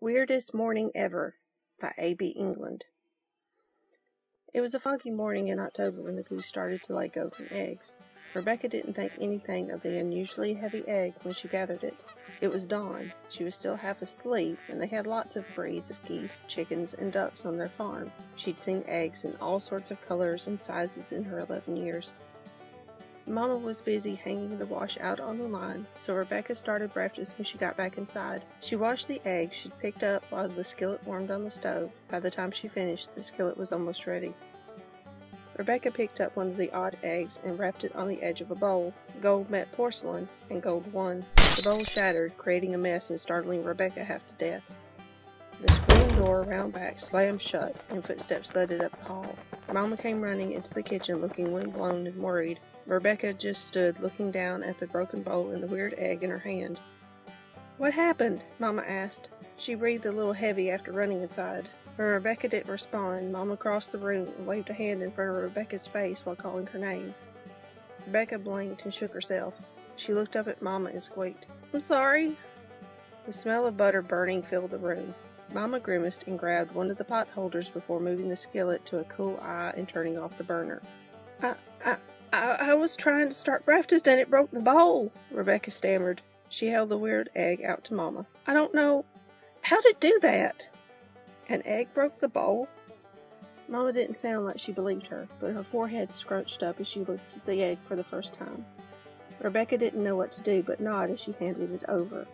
Weirdest Morning Ever by A.B. England. It was a foggy morning in October when the goose started to lay golden eggs. Rebecca didn't think anything of the unusually heavy egg when she gathered it. It was dawn. She was still half asleep, and they had lots of breeds of geese, chickens, and ducks on their farm. She'd seen eggs in all sorts of colors and sizes in her 11 years. Mama was busy hanging the wash out on the line, so Rebecca started breakfast when she got back inside. She washed the eggs she'd picked up while the skillet warmed on the stove. By the time she finished, the skillet was almost ready. Rebecca picked up one of the odd eggs and wrapped it on the edge of a bowl. Gold met porcelain, and gold won. The bowl shattered, creating a mess and startling Rebecca half to death. The screen door round back slammed shut, and footsteps thudded up the hall. Mama came running into the kitchen looking wind-blown and worried. Rebecca just stood looking down at the broken bowl and the weird egg in her hand. "What happened?" Mama asked. She breathed a little heavy after running inside. When Rebecca didn't respond, Mama crossed the room and waved a hand in front of Rebecca's face while calling her name. Rebecca blinked and shook herself. She looked up at Mama and squeaked, "I'm sorry." The smell of butter burning filled the room. Mama grimaced and grabbed one of the pot holders before moving the skillet to a cool eye and turning off the burner. I was trying to start breakfast and it broke the bowl," Rebecca stammered. She held the weird egg out to Mama. "I don't know how to do that." "An egg broke the bowl?" Mama didn't sound like she believed her, but her forehead scrunched up as she looked at the egg for the first time. Rebecca didn't know what to do but nod as she handed it over.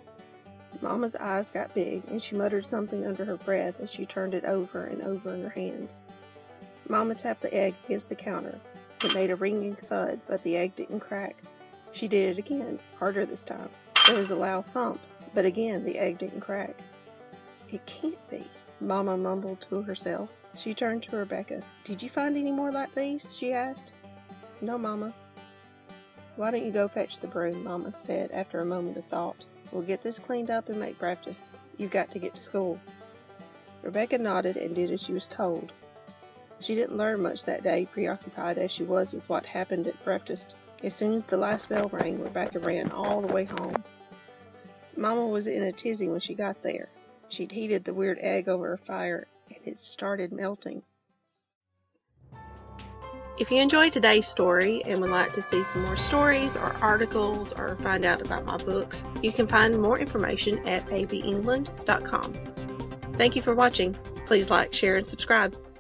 Mama's eyes got big, and she muttered something under her breath as she turned it over and over in her hands. Mama tapped the egg against the counter. It made a ringing thud, but the egg didn't crack. She did it again, harder this time. There was a loud thump, but again the egg didn't crack. "It can't be," Mama mumbled to herself. She turned to Rebecca. "Did you find any more like these?" she asked. "No, Mama." "Why don't you go fetch the broom," Mama said after a moment of thought. "We'll get this cleaned up and make breakfast. You've got to get to school." Rebecca nodded and did as she was told. She didn't learn much that day, preoccupied as she was with what happened at breakfast. As soon as the last bell rang, Rebecca ran all the way home. Mama was in a tizzy when she got there. She'd heated the weird egg over a fire, and it started melting. If you enjoyed today's story and would like to see some more stories or articles or find out about my books, you can find more information at abengland.com. Thank you for watching. Please like, share, and subscribe.